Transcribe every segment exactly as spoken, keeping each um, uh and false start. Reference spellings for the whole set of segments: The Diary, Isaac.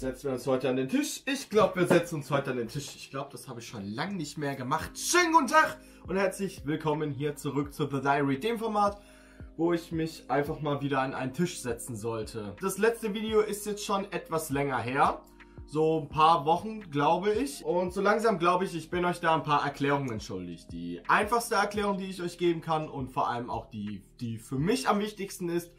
Setzen wir uns heute an den Tisch. Ich glaube, wir setzen uns heute an den Tisch. Ich glaube, das habe ich schon lange nicht mehr gemacht. Schönen guten Tag und herzlich willkommen hier zurück zu The Diary, dem Format, wo ich mich einfach mal wieder an einen Tisch setzen sollte. Das letzte Video ist jetzt schon etwas länger her. So ein paar Wochen, glaube ich. Und so langsam, glaube ich, ich bin euch da ein paar Erklärungen schuldig. Die einfachste Erklärung, die ich euch geben kann und vor allem auch die, die für mich am wichtigsten ist,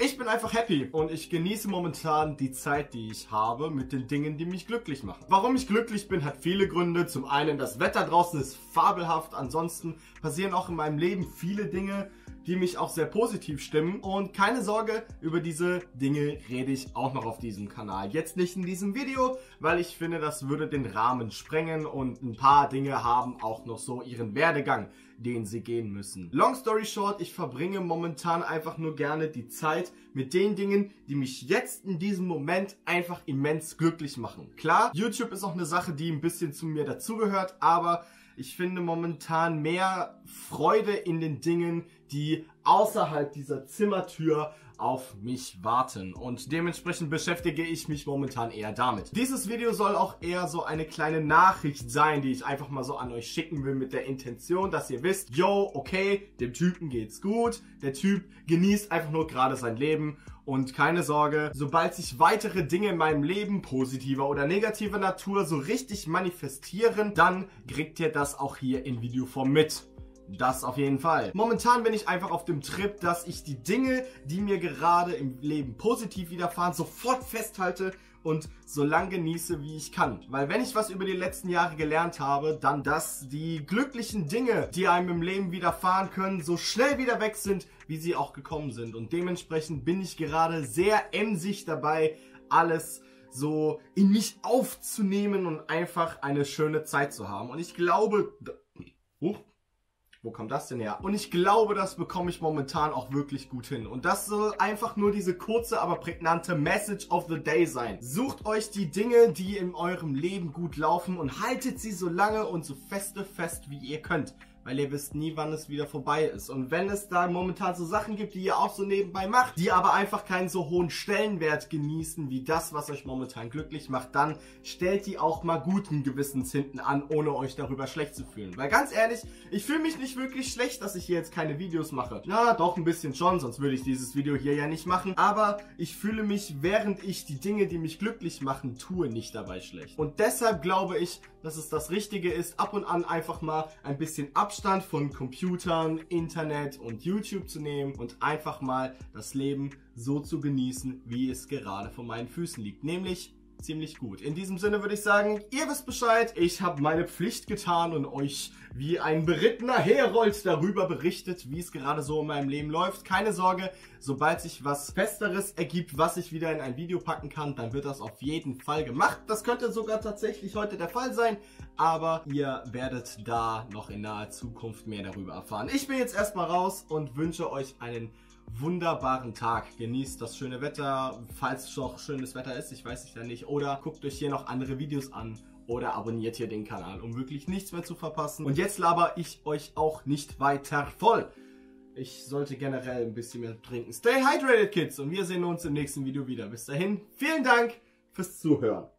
ich bin einfach happy und ich genieße momentan die Zeit, die ich habe mit den Dingen, die mich glücklich machen. Warum ich glücklich bin, hat viele Gründe. Zum einen, das Wetter draußen ist fabelhaft. Ansonsten passieren auch in meinem Leben viele Dinge, die mich auch sehr positiv stimmen. Und keine Sorge, über diese Dinge rede ich auch noch auf diesem Kanal. Jetzt nicht in diesem Video, weil ich finde, das würde den Rahmen sprengen und ein paar Dinge haben auch noch so ihren Werdegang, den sie gehen müssen. Long story short, ich verbringe momentan einfach nur gerne die Zeit mit den Dingen, die mich jetzt in diesem Moment einfach immens glücklich machen. Klar, YouTube ist auch eine Sache, die ein bisschen zu mir dazugehört, aber ich finde momentan mehr Freude in den Dingen, die außerhalb dieser Zimmertür auf mich warten. Und dementsprechend beschäftige ich mich momentan eher damit. Dieses Video soll auch eher so eine kleine Nachricht sein, die ich einfach mal so an euch schicken will mit der Intention, dass ihr wisst, yo, okay, dem Typen geht's gut, der Typ genießt einfach nur gerade sein Leben. Und keine Sorge, sobald sich weitere Dinge in meinem Leben, positiver oder negativer Natur, so richtig manifestieren, dann kriegt ihr das auch hier in Videoform mit. Das auf jeden Fall. Momentan bin ich einfach auf dem Trip, dass ich die Dinge, die mir gerade im Leben positiv widerfahren, sofort festhalte und so lang genieße, wie ich kann. Weil wenn ich was über die letzten Jahre gelernt habe, dann, dass die glücklichen Dinge, die einem im Leben widerfahren können, so schnell wieder weg sind, wie sie auch gekommen sind. Und dementsprechend bin ich gerade sehr emsig dabei, alles so in mich aufzunehmen und einfach eine schöne Zeit zu haben. Und ich glaube... Huch. Wo kommt das denn her? Und ich glaube, das bekomme ich momentan auch wirklich gut hin. Und das soll einfach nur diese kurze, aber prägnante Message of the Day sein. Sucht euch die Dinge, die in eurem Leben gut laufen und haltet sie so lange und so feste fest, wie ihr könnt. Weil ihr wisst nie, wann es wieder vorbei ist. Und wenn es da momentan so Sachen gibt, die ihr auch so nebenbei macht, die aber einfach keinen so hohen Stellenwert genießen, wie das, was euch momentan glücklich macht, dann stellt die auch mal guten Gewissens hinten an, ohne euch darüber schlecht zu fühlen. Weil ganz ehrlich, ich fühle mich nicht wirklich schlecht, dass ich hier jetzt keine Videos mache. Na, doch ein bisschen schon, sonst würde ich dieses Video hier ja nicht machen. Aber ich fühle mich, während ich die Dinge, die mich glücklich machen, tue, nicht dabei schlecht. Und deshalb glaube ich, dass es das Richtige ist, ab und an einfach mal ein bisschen Abstand von Computern, Internet und YouTube zu nehmen und einfach mal das Leben so zu genießen, wie es gerade vor meinen Füßen liegt. Nämlich ziemlich gut. In diesem Sinne würde ich sagen, ihr wisst Bescheid, ich habe meine Pflicht getan und euch wie ein berittener Herold darüber berichtet, wie es gerade so in meinem Leben läuft. Keine Sorge, sobald sich was Festeres ergibt, was ich wieder in ein Video packen kann, dann wird das auf jeden Fall gemacht. Das könnte sogar tatsächlich heute der Fall sein, aber ihr werdet da noch in naher Zukunft mehr darüber erfahren. Ich bin jetzt erstmal raus und wünsche euch einen wunderbaren Tag. Genießt das schöne Wetter, falls noch schönes Wetter ist, ich weiß es ja nicht. Oder guckt euch hier noch andere Videos an oder abonniert hier den Kanal, um wirklich nichts mehr zu verpassen. Und jetzt laber ich euch auch nicht weiter voll. Ich sollte generell ein bisschen mehr trinken. Stay hydrated, Kids, und wir sehen uns im nächsten Video wieder. Bis dahin, vielen Dank fürs Zuhören.